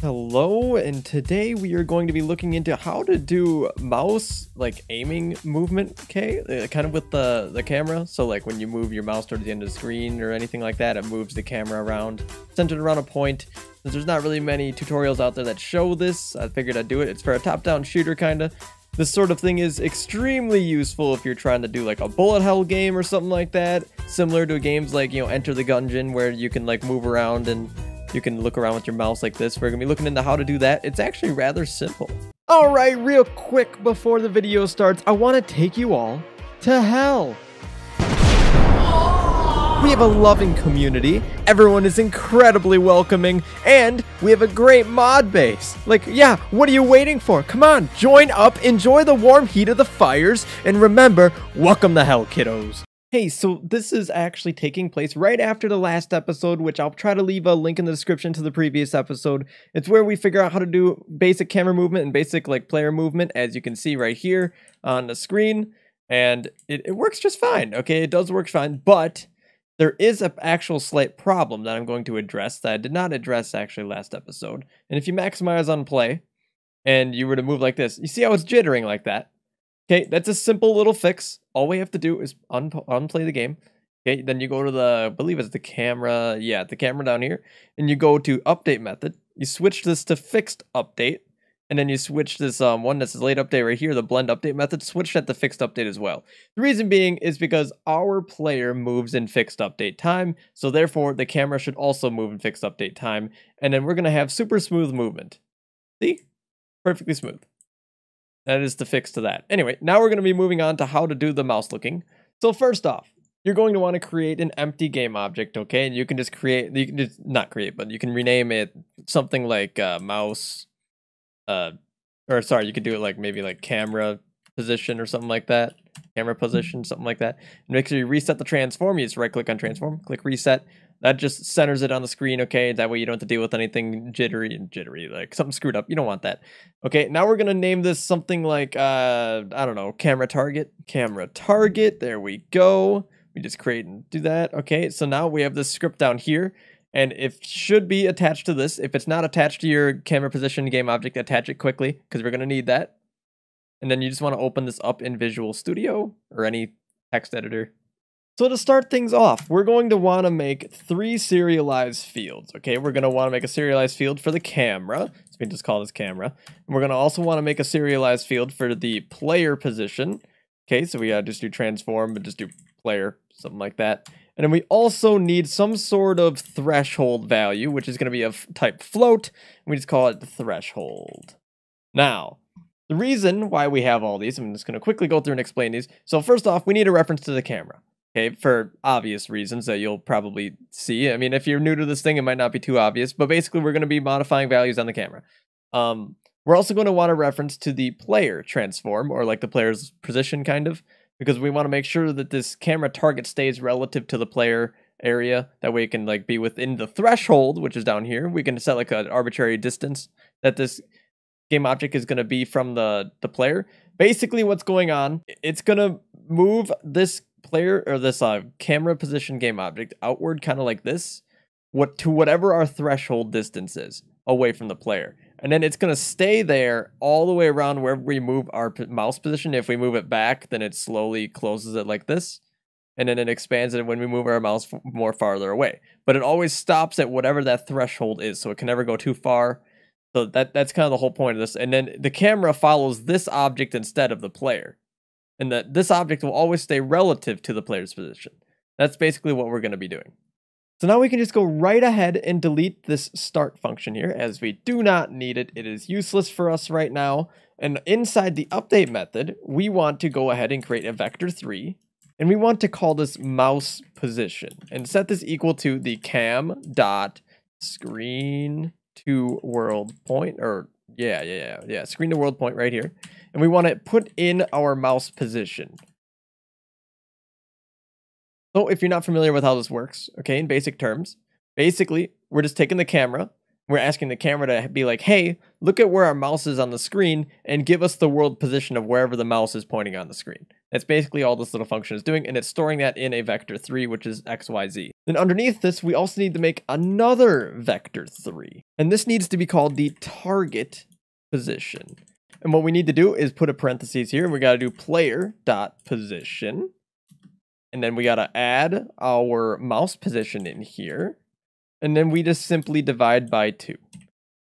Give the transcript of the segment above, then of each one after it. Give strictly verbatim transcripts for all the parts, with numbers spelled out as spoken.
Hello, and today we are going to be looking into how to do mouse like aiming movement, okay, kind of with the the camera. So like when you move your mouse towards the end of the screen or anything like that, it moves the camera around, centered around a point. Since there's not really many tutorials out there that show this, I figured I'd do it. It's for a top-down shooter kind of. This sort of thing is extremely useful if you're trying to do like a bullet hell game or something like that, similar to games like, you know, Enter the Gungeon, where you can like move around and you can look around with your mouse like this. We're gonna be looking into how to do that. It's actually rather simple. All right, real quick before the video starts, I wanna take you all to hell. We have a loving community, everyone is incredibly welcoming, and we have a great mod base. Like, yeah, what are you waiting for? Come on, join up, enjoy the warm heat of the fires, and remember, welcome to hell, kiddos. Hey, so this is actually taking place right after the last episode, which I'll try to leave a link in the description to the previous episode. It's where we figure out how to do basic camera movement and basic like player movement, as you can see right here on the screen. And it, it works just fine, okay? It does work fine, but there is an actual slight problem that I'm going to address that I did not address actually last episode. And if you maximize on play and you were to move like this, you see how it's jittering like that? Okay, that's a simple little fix. All we have to do is un unplay the game. Okay, then you go to the, I believe it's the camera, yeah, the camera down here, and you go to update method. You switch this to fixed update, and then you switch this um, one that's late update right here, the blend update method, switch that to fixed update as well. The reason being is because our player moves in fixed update time, so therefore the camera should also move in fixed update time, and then we're gonna have super smooth movement. See? Perfectly smooth. That is the fix to that. Anyway, now we're going to be moving on to how to do the mouse looking. So first off, you're going to want to create an empty game object, okay? And you can just create, you can just not create, but you can rename it something like uh, mouse, uh, or sorry, you could do it like maybe like camera position or something like that. Camera position, something like that. And make sure you reset the transform. You just right click on transform, click reset. That just centers it on the screen, okay? That way you don't have to deal with anything jittery and jittery, like something screwed up. You don't want that. Okay, now we're gonna name this something like, uh, I don't know, camera target. Camera target, there we go. We just create and do that, okay? So now we have this script down here, and it should be attached to this. If it's not attached to your camera position game object, attach it quickly, because we're gonna need that. And then you just wanna open this up in Visual Studio or any text editor. So to start things off, we're going to want to make three serialized fields, okay? We're going to want to make a serialized field for the camera, so we can just call this camera. And we're going to also want to make a serialized field for the player position, okay? So we uh, just do transform, but just do player, something like that. And then we also need some sort of threshold value, which is going to be of type float, and we just call it threshold. Now, the reason why we have all these, I'm just going to quickly go through and explain these. So first off, we need a reference to the camera. Okay, for obvious reasons that you'll probably see. I mean, if you're new to this thing, it might not be too obvious, but basically we're going to be modifying values on the camera. Um, we're also going to want a reference to the player transform, or like the player's position kind of, because we want to make sure that this camera target stays relative to the player area. That way it can like be within the threshold, which is down here. We can set like an arbitrary distance that this game object is going to be from the, the player. Basically what's going on, it's going to move this player or this uh, camera position game object outward kind of like this, what to whatever our threshold distance is away from the player, and then it's going to stay there all the way around wherever we move our mouse position. If we move it back, then it slowly closes it like this, and then it expands it when we move our mouse more farther away, but it always stops at whatever that threshold is, so it can never go too far. So that that's kind of the whole point of this. And then the camera follows this object instead of the player, and that this object will always stay relative to the player's position. That's basically what we're going to be doing. So now we can just go right ahead and delete this start function here, as we do not need it. It is useless for us right now. And inside the update method, we want to go ahead and create a vector three, and we want to call this mouse position and set this equal to the cam.screen to world point, or Yeah, yeah, yeah, yeah. Screen to world point right here. And we want to put in our mouse position. So if you're not familiar with how this works, okay, in basic terms, basically, we're just taking the camera. We're asking the camera to be like, hey, look at where our mouse is on the screen and give us the world position of wherever the mouse is pointing on the screen. That's basically all this little function is doing, and it's storing that in a vector three, which is X Y Z. Then underneath this, we also need to make another vector three, and this needs to be called the target position. And what we need to do is put a parentheses here, and we got to do player.position, and then we got to add our mouse position in here, and then we just simply divide by two.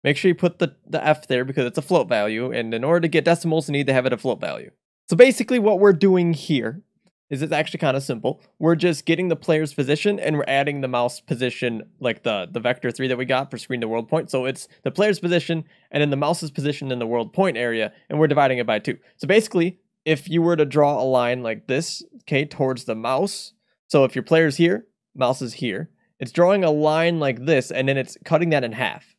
Make sure you put the, the F there because it's a float value, and in order to get decimals, you need to have it a float value. So basically what we're doing here is it's actually kind of simple. We're just getting the player's position and we're adding the mouse position, like the, the vector three that we got for screen to world point. So it's the player's position and then the mouse's position in the world point area, and we're dividing it by two. So basically, if you were to draw a line like this, okay, towards the mouse, so if your player's here, mouse is here, it's drawing a line like this and then it's cutting that in half.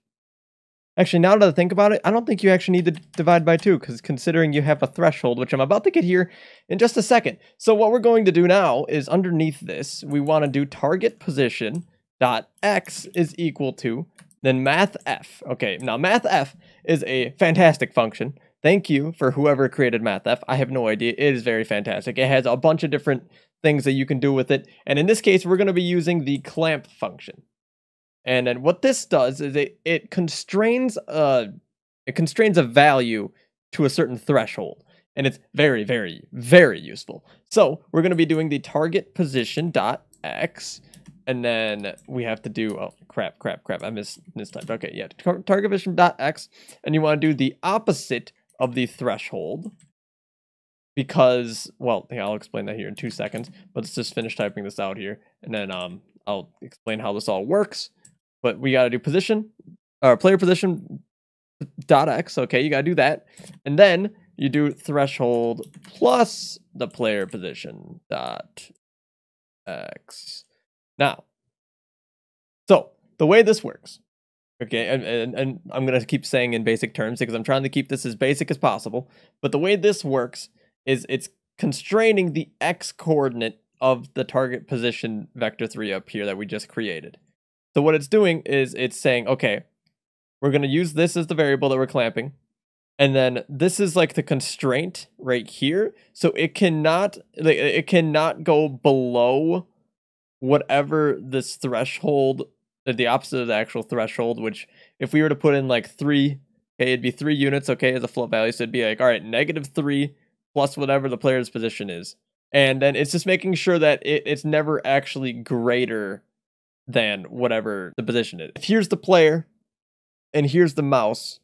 Actually, now that I think about it, I don't think you actually need to divide by two, because considering you have a threshold, which I'm about to get here in just a second. So what we're going to do now is underneath this, we want to do target position dot x is equal to then math f. Okay, now math f is a fantastic function. Thank you for whoever created math f. I have no idea. It is very fantastic. It has a bunch of different things that you can do with it. And in this case, we're going to be using the clamp function. And then what this does is it, it constrains a it constrains a value to a certain threshold, and it's very, very, very useful. So we're going to be doing the target position dot x, and then we have to do oh crap crap crap I mis mistyped. Okay, yeah, target position dot x, and you want to do the opposite of the threshold because well I'll explain that here in two seconds. But let's just finish typing this out here, and then um I'll explain how this all works. But we got to do position, or player position dot x. Okay, you got to do that. And then you do threshold plus the player position dot x. Now, so the way this works, okay, and, and, and I'm going to keep saying in basic terms because I'm trying to keep this as basic as possible. But the way this works is it's constraining the x coordinate of the target position vector three up here that we just created. So what it's doing is it's saying, okay, we're going to use this as the variable that we're clamping. And then this is like the constraint right here. So it cannot, it cannot go below whatever this threshold, the opposite of the actual threshold, which if we were to put in like three, okay, it'd be three units, okay, as a float value. So it'd be like, all right, negative three plus whatever the player's position is. And then it's just making sure that it, it's never actually greater than whatever the position is. If here's the player and here's the mouse,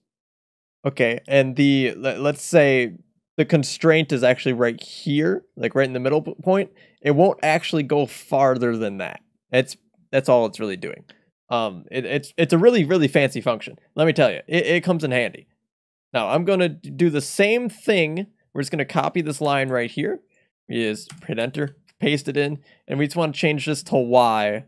okay, and the let's say the constraint is actually right here, like right in the middle point, it won't actually go farther than that. It's that's all it's really doing. Um it, it's it's a really, really fancy function. Let me tell you, it, it comes in handy. Now I'm gonna do the same thing. We're just gonna copy this line right here. We just hit enter, paste it in, and we just want to change this to y,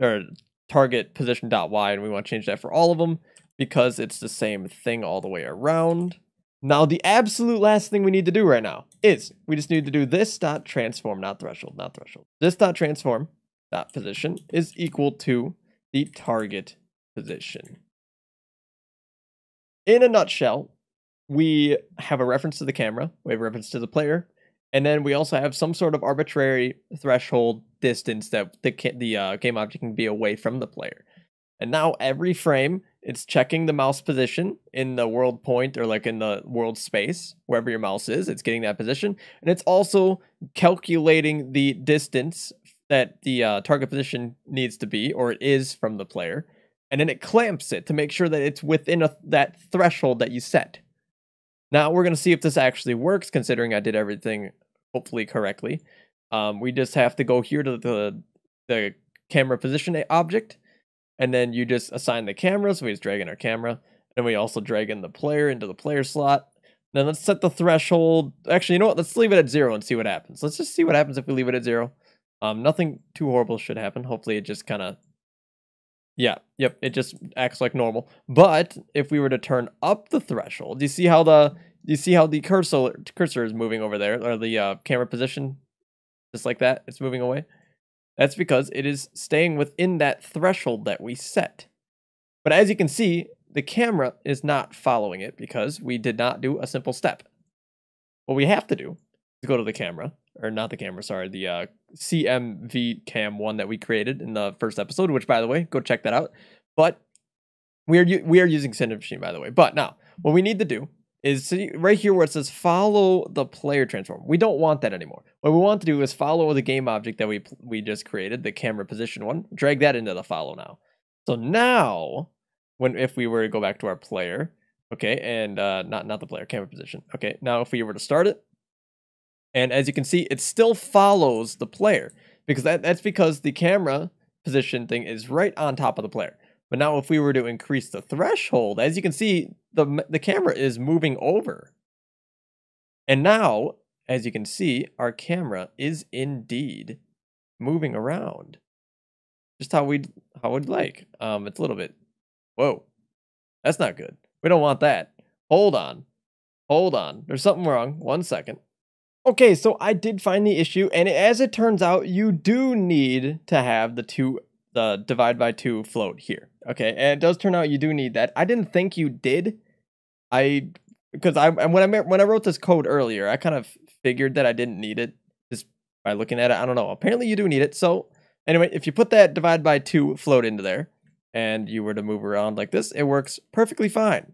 or target position dot y, and we want to change that for all of them because it's the same thing all the way around. Now the absolute last thing we need to do right now is we just need to do this dot transform, not threshold, not threshold. This dot transform dot position is equal to the target position. In a nutshell, we have a reference to the camera, we have a reference to the player, and then we also have some sort of arbitrary threshold distance that the, the uh, game object can be away from the player. And now every frame, it's checking the mouse position in the world point, or like in the world space, wherever your mouse is, it's getting that position. And it's also calculating the distance that the uh, target position needs to be, or it is from the player. And then it clamps it to make sure that it's within a, that threshold that you set. Now we're going to see if this actually works, considering I did everything hopefully correctly. Um, we just have to go here to the, the camera position object, and then you just assign the camera. So we just drag in our camera, and we also drag in the player into the player slot. Then let's set the threshold. Actually, you know what? Let's leave it at zero and see what happens. Let's just see what happens if we leave it at zero. Um, nothing too horrible should happen. Hopefully it just kind of, yeah, yep, it just acts like normal. But if we were to turn up the threshold, you see how the you see how the cursor cursor is moving over there, or the uh, camera position, just like that, it's moving away. That's because it is staying within that threshold that we set. But as you can see, the camera is not following it because we did not do a simple step. What we have to do is go to the camera, or not the camera, sorry, the uh, C M V Cam one that we created in the first episode, which, by the way, go check that out. But we are, we are using Cinemachine, by the way. But now, what we need to do is see right here where it says follow the player transform. We don't want that anymore. What we want to do is follow the game object that we, we just created, the camera position one. Drag that into the follow now. So now, when if we were to go back to our player, okay, and uh, not, not the player, camera position. Okay, now if we were to start it, and as you can see, it still follows the player, because that, that's because the camera position thing is right on top of the player. But now if we were to increase the threshold, as you can see, the, the camera is moving over. And now, as you can see, our camera is indeed moving around. Just how we'd, how we'd like. Um, it's a little bit, whoa, that's not good. We don't want that. Hold on, hold on. There's something wrong, one second. Okay, so I did find the issue, and as it turns out, you do need to have the two, the divide by two float here. Okay, and it does turn out you do need that. I didn't think you did, I because I when I when I wrote this code earlier, I kind of figured that I didn't need it just by looking at it. I don't know. Apparently, you do need it. So anyway, if you put that divide by two float into there, and you were to move around like this, it works perfectly fine.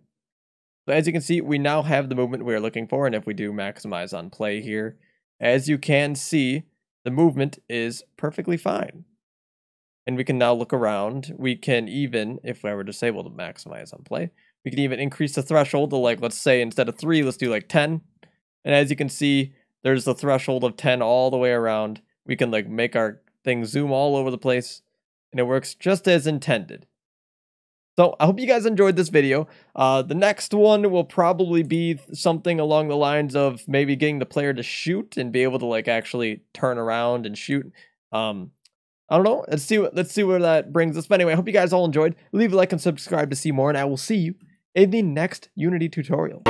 So as you can see, we now have the movement we are looking for, and if we do maximize on play here, as you can see, the movement is perfectly fine. And we can now look around. We can even, if I were disabled to maximize on play, we can even increase the threshold to, like, let's say instead of three, let's do like ten. And as you can see, there's the threshold of ten all the way around. We can like make our thing zoom all over the place, and it works just as intended. So I hope you guys enjoyed this video. Uh, the next one will probably be something along the lines of maybe getting the player to shoot and be able to like actually turn around and shoot. Um, I don't know. Let's see what let's see where that brings us. But anyway, I hope you guys all enjoyed. Leave a like and subscribe to see more, and I will see you in the next Unity tutorial.